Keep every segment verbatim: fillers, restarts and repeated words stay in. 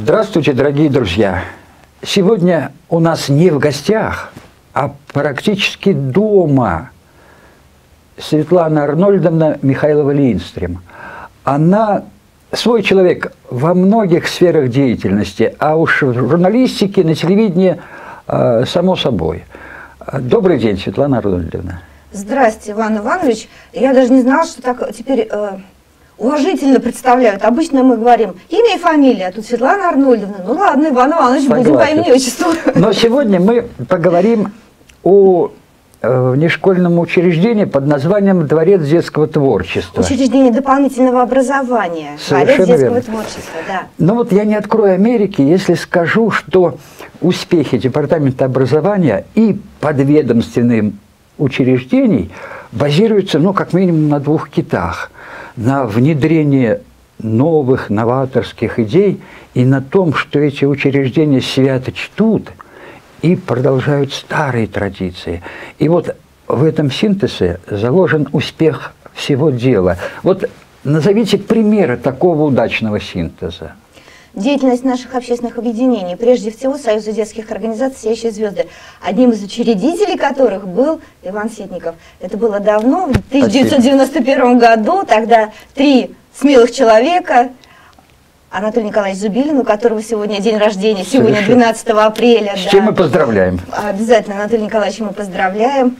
Здравствуйте, дорогие друзья! Сегодня у нас не в гостях, а практически дома Светлана Арнольдовна Михайлова-Листрем. Она свой человек во многих сферах деятельности, а уж в журналистике, на телевидении, само собой. Добрый день, Светлана Арнольдовна. Здравствуйте, Иван Иванович. Я даже не знала, что так теперь... уважительно представляют. Обычно мы говорим имя и фамилия, а тут Светлана Арнольдовна. Ну ладно, Иван Иванович, согласен, будем по имени и отчеству. Но сегодня мы поговорим о внешкольном учреждении под названием Дворец детского творчества. Учреждение дополнительного образования. Совершенно Дворец детского верно. творчества, да. Ну вот я не открою Америки, если скажу, что успехи департамента образования и подведомственных учреждений базируются, ну, как минимум, на двух китах. На внедрение новых новаторских идей и на том, что эти учреждения свято чтут и продолжают старые традиции. И вот в этом синтезе заложен успех всего дела. Вот назовите примеры такого удачного синтеза. Деятельность наших общественных объединений, прежде всего Союза детских организаций «Сеящие звезды», одним из учредителей которых был Иван Ситников. Это было давно, в тысяча девятьсот девяносто первом году, тогда три смелых человека, Анатолий Николаевич Зубилин, у которого сегодня день рождения, сегодня двенадцатого апреля. С да. чем мы поздравляем. Обязательно, Анатолий Николаевич, мы поздравляем.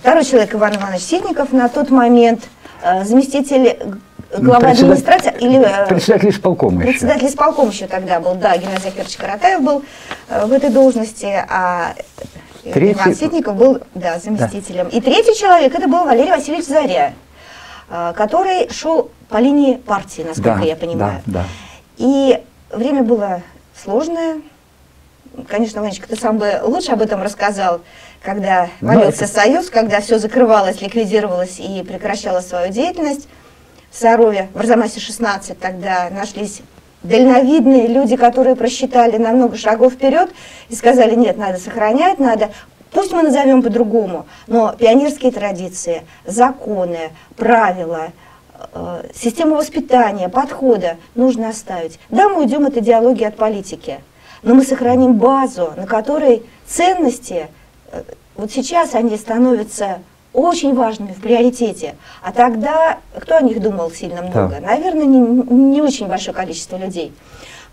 Второй человек Иван Иванович Ситников, на тот момент заместитель... глава администрации или председатель исполкома еще. Председатель исполкома еще тогда был, да, Геннадий Захарович Каратаев был э, в этой должности, а третий... Иван Ситников был, да, заместителем. Да. И третий человек, это был Валерий Васильевич Заря, э, который шел по линии партии, насколько да, я понимаю. Да, да. И время было сложное. Конечно, Ванечка, ты сам бы лучше об этом рассказал, когда валился это... Союз, когда все закрывалось, ликвидировалось и прекращало свою деятельность. В Сарове, в Арзамасе шестнадцать, тогда нашлись дальновидные люди, которые просчитали на много шагов вперед и сказали, нет, надо сохранять, надо, пусть мы назовем по-другому, но пионерские традиции, законы, правила, э, систему воспитания, подхода нужно оставить. Да, мы уйдем от идеологии, от политики, но мы сохраним базу, на которой ценности, э, вот сейчас они становятся... очень важными в приоритете. А тогда кто о них думал сильно много? Да. Наверное, не, не очень большое количество людей.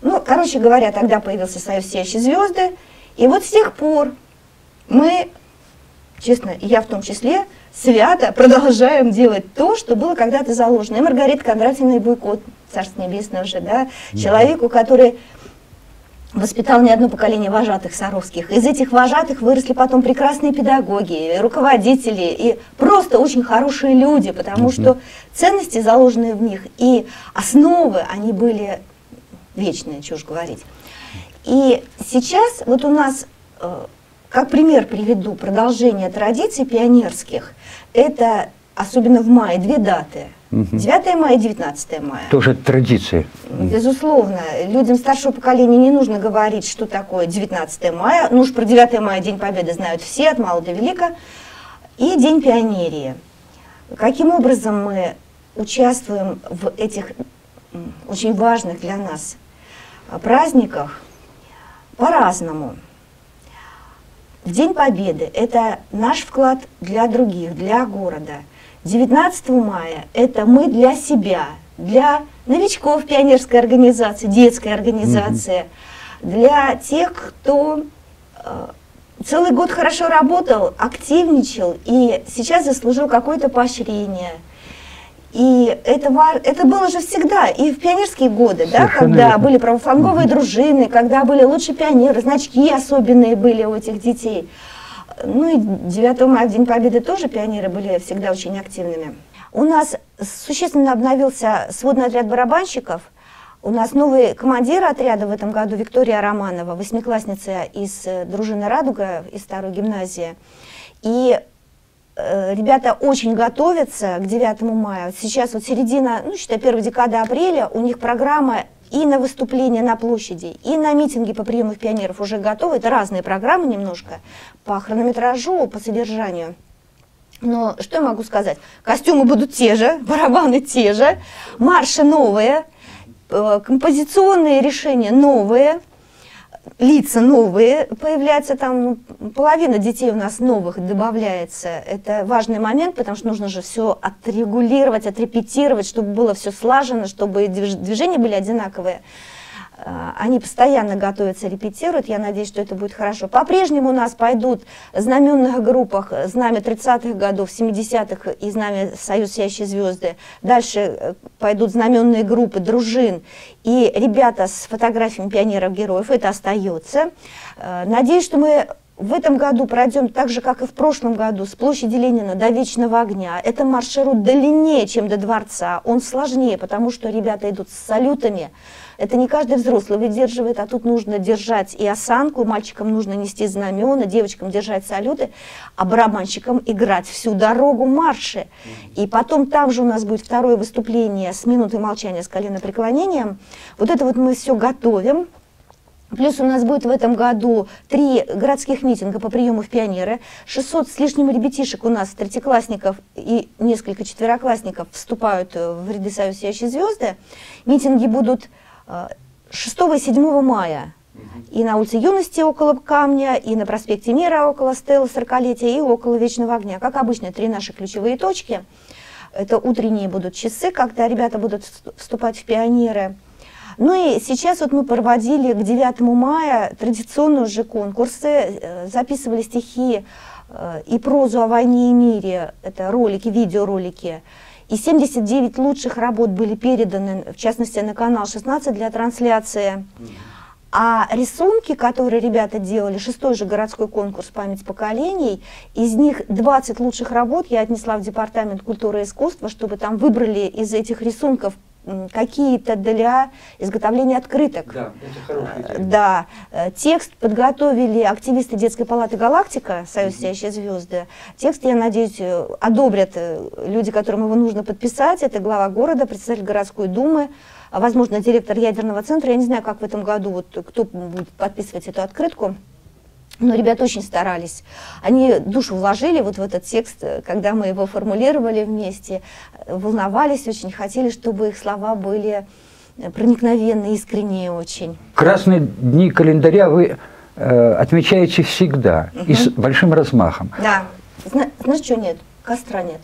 Ну, короче говоря, тогда появился Союз «Сияющие звезды». И вот с тех пор мы, честно, и я в том числе, свято продолжаем делать то, что было когда-то заложено. И Маргарита Кондратьевна Буйко, царство небесное уже, да, да, человеку, который... воспитал не одно поколение вожатых саровских. Из этих вожатых выросли потом прекрасные педагоги, руководители и просто очень хорошие люди, потому [S2] Mm-hmm. [S1] Что ценности, заложенные в них, и основы, они были вечные, чушь говорить. И сейчас вот у нас, как пример приведу, продолжение традиций пионерских, это особенно в мае две даты. девятое мая и девятнадцатое мая. Тоже традиции. Безусловно. Людям старшего поколения не нужно говорить, что такое девятнадцатое мая. Ну уж про девятое мая, День Победы, знают все, от мала до велика. И День пионерии. Каким образом мы участвуем в этих очень важных для нас праздниках? По-разному. В День Победы это наш вклад для других, для города. девятнадцатое мая это мы для себя, для новичков пионерской организации, детской организации, Mm-hmm. для тех, кто э, целый год хорошо работал, активничал и сейчас заслужил какое-то поощрение. И это, это было же всегда, и в пионерские годы, да, когда верно. были правофланговые Mm-hmm. дружины, когда были лучшие пионеры, значки особенные были у этих детей. Ну и девятое мая, в День Победы, тоже пионеры были всегда очень активными. У нас существенно обновился сводный отряд барабанщиков. У нас новый командир отряда в этом году Виктория Романова, восьмиклассница из Дружины Радуга, из старой гимназии. И э, ребята очень готовятся к девятому мая. Сейчас вот середина, ну считай, первая декада апреля, у них программа и на выступления на площади, и на митинги по приему пионеров уже готовы. Это разные программы немножко по хронометражу, по содержанию. Но что я могу сказать? Костюмы будут те же, барабаны те же, марши новые. композиционные решения новые, лица новые появляются, там половина детей у нас новых добавляется. Это важный момент, потому что нужно же все отрегулировать, отрепетировать, чтобы было все слажено, чтобы движения были одинаковые. Они постоянно готовятся, репетируют. Я надеюсь, что это будет хорошо. По-прежнему у нас пойдут в знаменных группах знамя тридцатых годов, семидесятых и знамя «Союз сияющей звезды». Дальше пойдут знаменные группы дружин и ребята с фотографиями пионеров-героев. Это остается. Надеюсь, что мы в этом году пройдем так же, как и в прошлом году, с площади Ленина до Вечного огня. Это маршрут длиннее, чем до Дворца. Он сложнее, потому что ребята идут с салютами. Это не каждый взрослый выдерживает, а тут нужно держать и осанку, мальчикам нужно нести знамена, девочкам держать салюты, а барабанщикам играть всю дорогу марши. И потом там же у нас будет второе выступление с минутой молчания, с коленопреклонением. Вот это вот мы все готовим. Плюс у нас будет в этом году три городских митинга по приему в пионеры. шестьсот с лишним ребятишек у нас, третьеклассников и несколько четвероклассников, вступают в ряды «Союз сияющей звезды». Митинги будут шестого и седьмого мая. И на улице Юности около Камня, и на проспекте Мира около Стеллы сорокалетия, и около Вечного огня. Как обычно, три наши ключевые точки. Это утренние будут часы, когда ребята будут вступать в пионеры. Ну и сейчас вот мы проводили к девятому мая традиционные уже конкурсы, записывали стихи и прозу о войне и мире, это ролики, видеоролики. И семьдесят девять лучших работ были переданы, в частности, на канал шестнадцать для трансляции. А рисунки, которые ребята делали, шестой же городской конкурс «Память поколений», из них двадцать лучших работ я отнесла в Департамент культуры и искусства, чтобы там выбрали из этих рисунков какие-то для изготовления открыток. Да, это хорошая идея. Да, текст подготовили активисты Детской палаты «Галактика», «Союз сияющей звезды». Текст, я надеюсь, одобрят люди, которым его нужно подписать. Это глава города, председатель городской думы, возможно, директор ядерного центра. Я не знаю, как в этом году, вот, кто будет подписывать эту открытку. Но ребята очень старались. Они душу вложили вот в этот текст, когда мы его формулировали вместе, волновались очень, хотели, чтобы их слова были проникновенны, искренние очень. Красные дни календаря вы э, отмечаете всегда, угу. И с большим размахом. Да. Зна знаешь, что нет? Костра нет.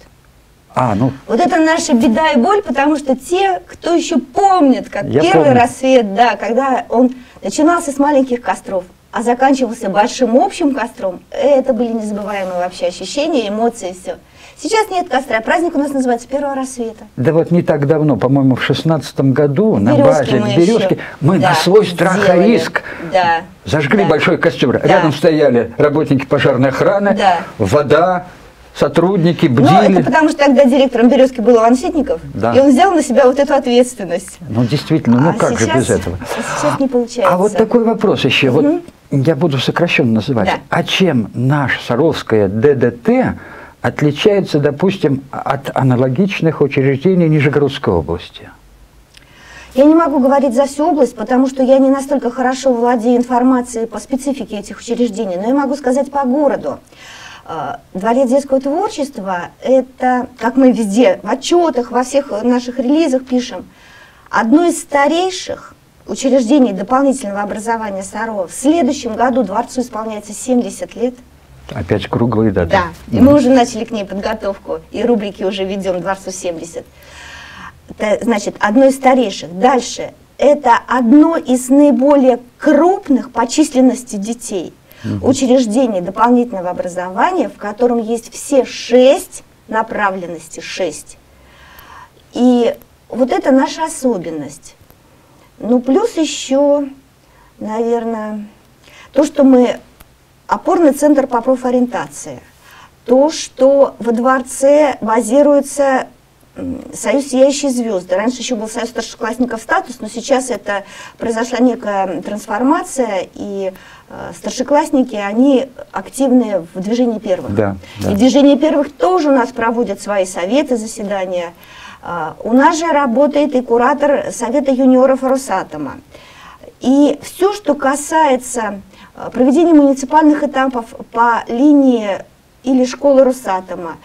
А, ну... Вот это наша беда и боль, потому что те, кто еще помнит, как Я первый помню. рассвет, да, когда он начинался с маленьких костров, а заканчивался большим общим костром, это были незабываемые вообще ощущения, эмоции, все. Сейчас нет костра, праздник у нас называется «Первого рассвета». Да вот не так давно, по-моему, в шестнадцатом году на базе «Березки» мы на свой страх и риск зажгли большой костер. Рядом стояли работники пожарной охраны, вода, сотрудники, бдили. Ну, это потому что тогда директором «Березки» был Иван Ситников, да. И он взял на себя вот эту ответственность. Ну, действительно, ну а как сейчас, же без этого? А сейчас не получается. А вот такой вопрос еще, угу. Вот я буду сокращенно называть. Да. А чем наша саровская ДДТ отличается, допустим, от аналогичных учреждений Нижегородской области? Я не могу говорить за всю область, потому что я не настолько хорошо владею информацией по специфике этих учреждений, но я могу сказать по городу. Дворец детского творчества – это, как мы везде, в отчетах, во всех наших релизах пишем, одно из старейших учреждений дополнительного образования Сарова. В следующем году Дворцу исполняется семьдесят лет. Опять круглые даты. Да, да. И мы уже начали к ней подготовку, и рубрики уже ведем «Дворцу семьдесят». Это, значит, одно из старейших. Дальше – это одно из наиболее крупных по численности детей. Угу. Учреждение дополнительного образования, в котором есть все шесть направленности, шесть. И вот это наша особенность. Ну, плюс еще, наверное, то, что мы опорный центр по профориентации, то, что во дворце базируется Союз «Сияющие звезды». Раньше еще был Союз старшеклассников «Статус», но сейчас это произошла некая трансформация, и э, старшеклассники, они активны в «Движении первых». Да, да. И «Движение первых» тоже у нас проводят свои советы, заседания. Э, у нас же работает и куратор Совета юниоров «Росатома». И все, что касается проведения муниципальных этапов по линии или школы «Росатома»,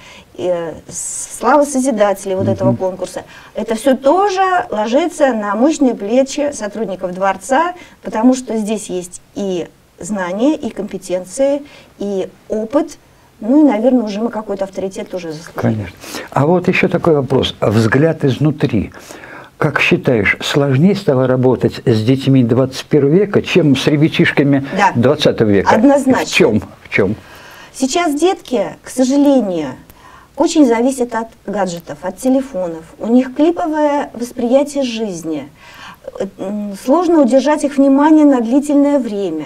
«Слава созидателей» вот этого конкурса. Это все тоже ложится на мощные плечи сотрудников Дворца, потому что здесь есть и знания, и компетенции, и опыт. Ну и, наверное, уже мы какой-то авторитет уже заслужили. Конечно. А вот еще такой вопрос. Взгляд изнутри. Как считаешь, сложнее стало работать с детьми двадцать первого века, чем с ребятишками да. двадцатого века? Однозначно. В чем? В чем? Сейчас детки, к сожалению, очень зависят от гаджетов, от телефонов. У них клиповое восприятие жизни. Сложно удержать их внимание на длительное время.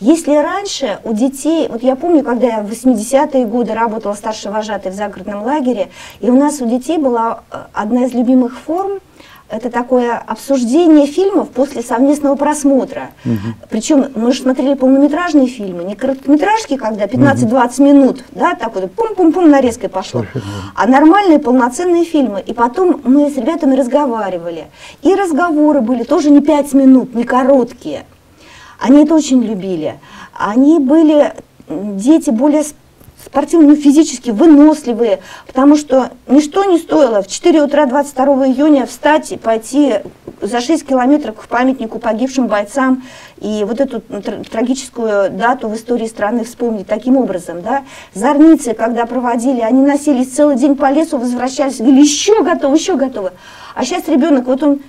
Если раньше у детей, вот я помню, когда я в восьмидесятые годы работала старшей вожатой в загородном лагере, и у нас у детей была одна из любимых форм, это такое обсуждение фильмов после совместного просмотра. Угу. Причем мы же смотрели полнометражные фильмы, не короткометражки, когда пятнадцать-двадцать минут, да, так вот пум-пум-пум нарезкой пошло, а нормальные полноценные фильмы. И потом мы с ребятами разговаривали. И разговоры были тоже не пять минут, не короткие. Они это очень любили. Они были, дети более спортивные, физически выносливые, потому что ничто не стоило в четыре утра двадцать второго июня встать и пойти за шесть километров к памятнику погибшим бойцам и вот эту трагическую дату в истории страны вспомнить таким образом. Да? Зорницы, когда проводили, они носились целый день по лесу, возвращались, говорили, еще готовы, еще готовы. А сейчас ребенок, вот он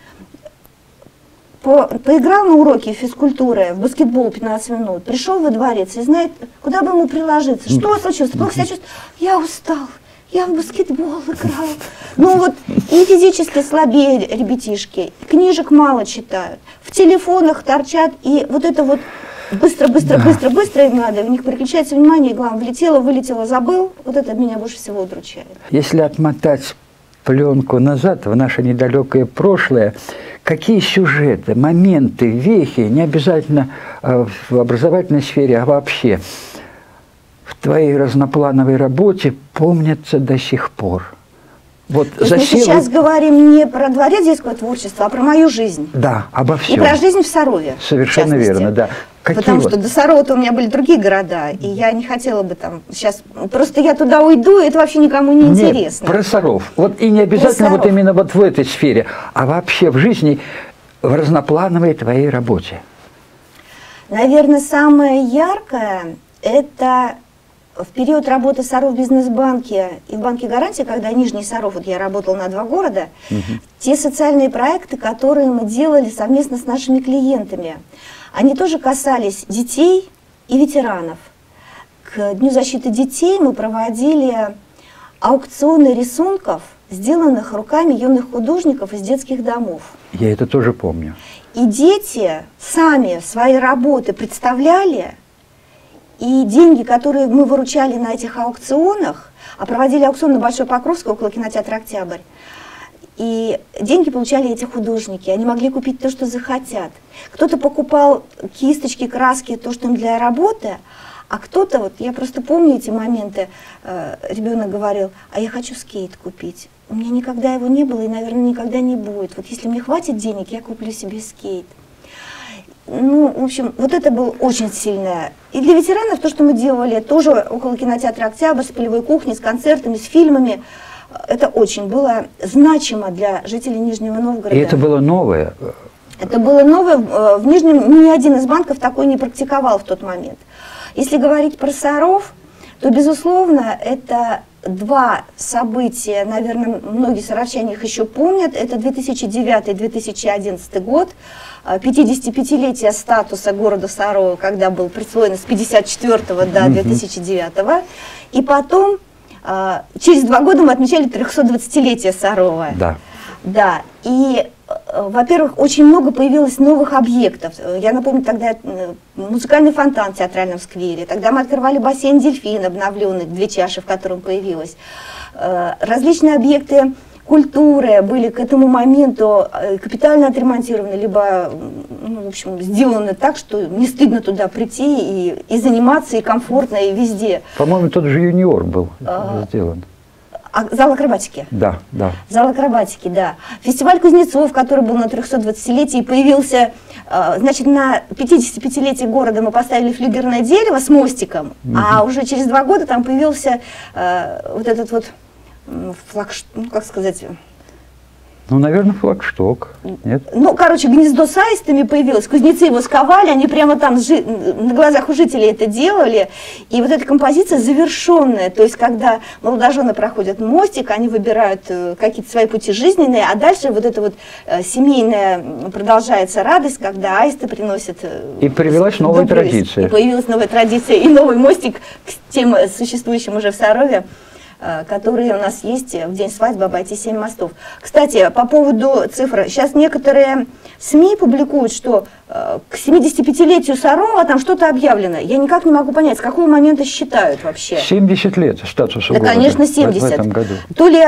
По, поиграл на уроке физкультуры, в баскетбол пятнадцать минут, пришел во дворец и знает, куда бы ему приложиться. Что случилось? Плохо себя чувствует. Я устал, я в баскетбол играл. Ну вот, и физически слабее ребятишки, книжек мало читают, в телефонах торчат, и вот это вот быстро-быстро-быстро-быстро им надо, у них переключается внимание, и главное, влетело, вылетело, забыл. Вот это меня больше всего удручает. Если отмотать пленку назад, в наше недалекое прошлое, какие сюжеты, моменты, вехи, не обязательно в образовательной сфере, а вообще в твоей разноплановой работе помнятся до сих пор? Вот засел... Мы сейчас говорим не про Дворец детского творчества, а про мою жизнь. Да, обо всем. И про жизнь в Сарове. Совершенно верно, да. Какие Потому вот? что до Сарова у меня были другие города, и я не хотела бы там сейчас... Просто я туда уйду, и это вообще никому не Нет, интересно. Про Саров. Вот и не обязательно вот именно вот в этой сфере, а вообще в жизни, в разноплановой твоей работе. Наверное, самое яркое – это в период работы в Саров-бизнес-банке и в банке гарантии, когда Нижний Саров, вот я работала на два города, угу. те социальные проекты, которые мы делали совместно с нашими клиентами. Они тоже касались детей и ветеранов. К Дню защиты детей мы проводили аукционы рисунков, сделанных руками юных художников из детских домов. Я это тоже помню. И дети сами свои работы представляли, и деньги, которые мы выручали на этих аукционах, а проводили аукцион на Большой Покровской около кинотеатра «Октябрь», и деньги получали эти художники, они могли купить то, что захотят. Кто-то покупал кисточки, краски, то, что им для работы, а кто-то, вот я просто помню эти моменты, э, ребенок говорил, а я хочу скейт купить. У меня никогда его не было и, наверное, никогда не будет. Вот если мне хватит денег, я куплю себе скейт. Ну, в общем, вот это было очень сильное. И для ветеранов то, что мы делали, тоже около кинотеатра «Октябрь», с полевой кухней, с концертами, с фильмами, это очень было значимо для жителей Нижнего Новгорода. И это было новое? Это было новое. В Нижнем ни один из банков такой не практиковал в тот момент. Если говорить про Саров, то, безусловно, это два события, наверное, многие саровчане их еще помнят. Это две тысячи девятый — две тысячи одиннадцатый год, пятидесятипятилетие статуса города Сарова, когда был присвоен с тысяча девятьсот пятьдесят четвёртого до две тысячи девятого. И потом... Через два года мы отмечали трёхсотдвадцатилетие Сарова. Да. Да. И, во-первых, очень много появилось новых объектов. Я напомню, тогда музыкальный фонтан в театральном сквере. Тогда мы открывали бассейн «Дельфин», обновленный, две чаши, в котором появилось. Различные объекты культуры были к этому моменту капитально отремонтированы, либо, ну, в общем, сделаны так, что не стыдно туда прийти и, и заниматься, и комфортно, и везде. По-моему, тот же «Юниор» был а, сделан. А, зал акробатики? Да, да. Зал акробатики, да. Фестиваль кузнецов, который был на трёхсотдвадцатилетии, появился, а, значит, на пятидесятипятилетие города мы поставили флюгерное дерево с мостиком, угу. а уже через два года там появился а, вот этот вот флагшток, ну, как сказать... Ну, наверное, флагшток, нет? Ну, короче, гнездо с аистами появилось, кузнецы его сковали, они прямо там жи... на глазах у жителей это делали. И вот эта композиция завершенная, то есть, когда молодожены проходят мостик, они выбирают какие-то свои пути жизненные, а дальше вот эта вот семейная продолжается радость, когда аисты приносят... И появилась новая традиция. И появилась новая традиция, и новый мостик к тем существующим уже в Сарове, которые у нас есть в день свадьбы, обойти семь мостов. Кстати, по поводу цифр. Сейчас некоторые СМИ публикуют, что э, к семидесятипятилетию Сарова там что-то объявлено. Я никак не могу понять, с какого момента считают вообще. семьдесят лет статуса да, города. Конечно, семьдесят. В этом году. То ли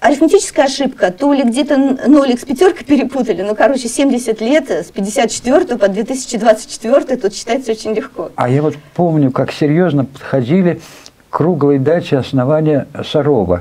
арифметическая ошибка, то ли где-то нолик с пятеркой перепутали. Ну, короче, семьдесят лет с пятьдесят четвёртого по две тысячи двадцать четвёртый тут считается очень легко. А я вот помню, как серьезно подходили... круглой дате основания Сарова.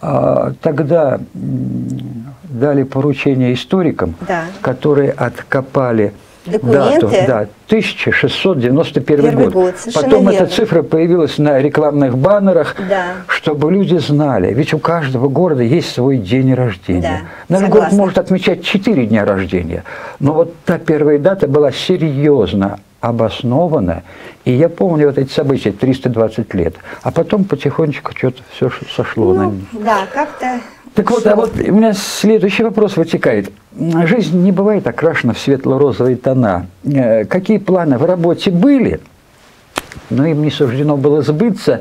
Тогда дали поручение историкам, да. которые откопали документы. Дату, да, тысяча шестьсот девяносто первый год. Потом верно. Эта цифра появилась на рекламных баннерах, да. чтобы люди знали. Ведь у каждого города есть свой день рождения. Да. Наш Согласна. Город может отмечать четыре дня рождения. Но вот та первая дата была серьезно обоснованно, и я помню вот эти события, триста двадцать лет, а потом потихонечку что-то все сошло ну, на них. Да, как-то... Так вот, а вот у меня следующий вопрос вытекает. Жизнь не бывает окрашена в светло-розовые тона. Какие планы в работе были, но им не суждено было сбыться,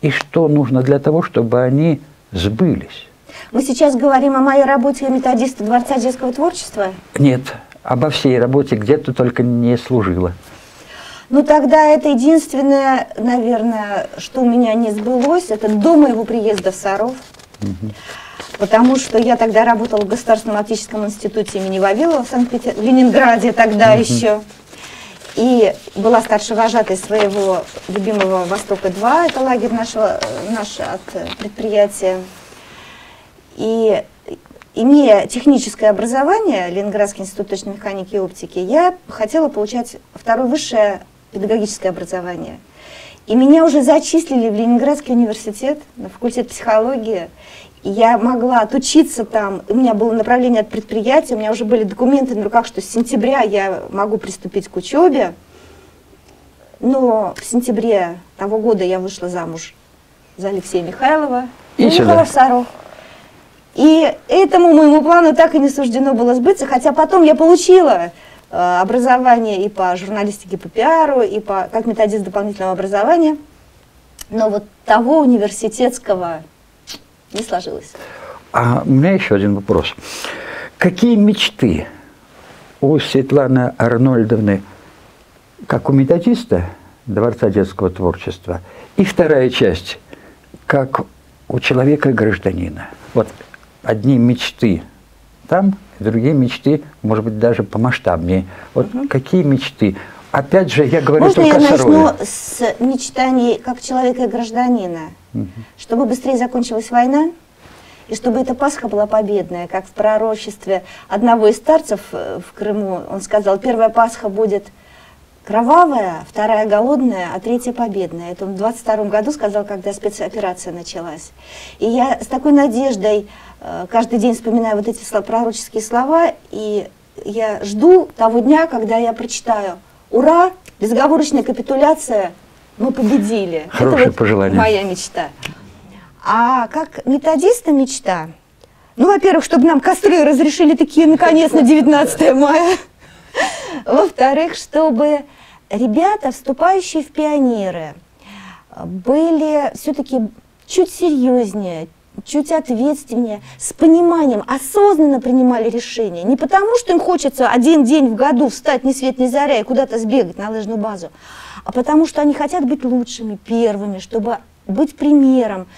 и что нужно для того, чтобы они сбылись? Мы сейчас говорим о моей работе методиста Дворца детского творчества? Нет. Обо всей работе, где ты только не служила. Ну, тогда это единственное, наверное, что у меня не сбылось, это до моего приезда в Саров. Угу. Потому что я тогда работала в Государственном оптическом институте имени Вавилова в Санкт-Петербурге, в Ленинграде тогда угу. еще. И была старшей вожатой своего любимого «Востока-два», это лагерь нашего, наш от предприятия. И... Имея техническое образование, Ленинградский институт точной механики и оптики, я хотела получать второе высшее педагогическое образование. И меня уже зачислили в Ленинградский университет, на факультет психологии. И я могла отучиться там, у меня было направление от предприятия, у меня уже были документы на руках, что с сентября я могу приступить к учебе. Но в сентябре того года я вышла замуж за Алексея Михайлова и уехала в Саров. И этому моему плану так и не суждено было сбыться, хотя потом я получила э, образование и по журналистике, по пиару, и по, как методист дополнительного образования, но вот того университетского не сложилось. А у меня еще один вопрос. Какие мечты у Светланы Арнольдовны, как у методиста Дворца детского творчества, и вторая часть, как у человека и гражданина? Вот. Одни мечты там, другие мечты, может быть, даже помасштабнее. Вот угу. какие мечты? Опять же, я говорю Можно только о Сарове. Можно я начну с мечтаний как человека и гражданина? Угу. Чтобы быстрее закончилась война, и чтобы эта Пасха была победная, как в пророчестве одного из старцев в Крыму. Он сказал, первая Пасха будет кровавая, вторая голодная, а третья победная. Это он в двадцать втором году сказал, когда спецоперация началась. И я с такой надеждой каждый день вспоминаю вот эти пророческие слова, и я жду того дня, когда я прочитаю «Ура! Безоговорочная капитуляция! Мы победили!» Хорошее Это пожелание. Вот моя мечта. А как методиста мечта? Ну, во-первых, чтобы нам костры разрешили такие, наконец, на девятнадцатое мая. Во-вторых, чтобы ребята, вступающие в пионеры, были все-таки чуть серьезнее, чуть ответственнее, с пониманием, осознанно принимали решения. Не потому, что им хочется один день в году встать ни свет ни заря и куда-то сбегать на лыжную базу, а потому что они хотят быть лучшими, первыми, чтобы быть примером.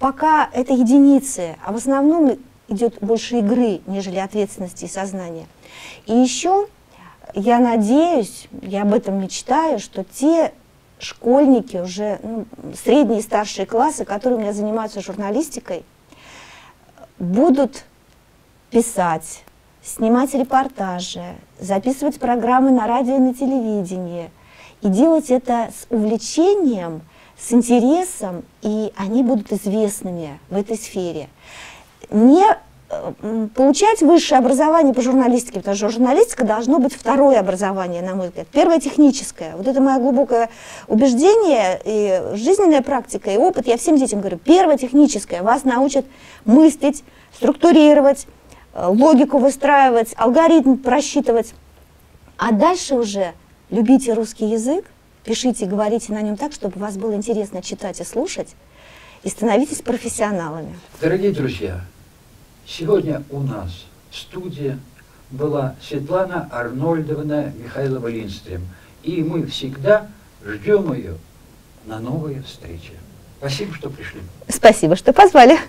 Пока это единицы, а в основном идет больше игры, нежели ответственности и сознания. И еще я надеюсь, я об этом мечтаю, что те... школьники уже, ну, средние и старшие классы, которые у меня занимаются журналистикой, будут писать, снимать репортажи, записывать программы на радио и на телевидении. И делать это с увлечением, с интересом, и они будут известными в этой сфере. Не получать высшее образование по журналистике, потому что журналистика должно быть второе образование, на мой взгляд. Первое — техническое. Вот это мое глубокое убеждение, и жизненная практика, и опыт. Я всем детям говорю, первое — техническое. Вас научат мыслить, структурировать, логику выстраивать, алгоритм просчитывать. А дальше уже любите русский язык, пишите и говорите на нем так, чтобы вас было интересно читать и слушать, и становитесь профессионалами. Дорогие друзья, сегодня у нас в студии была Светлана Арнольдовна Михайлова-Листрем. И мы всегда ждем ее на новые встречи. Спасибо, что пришли. Спасибо, что позвали.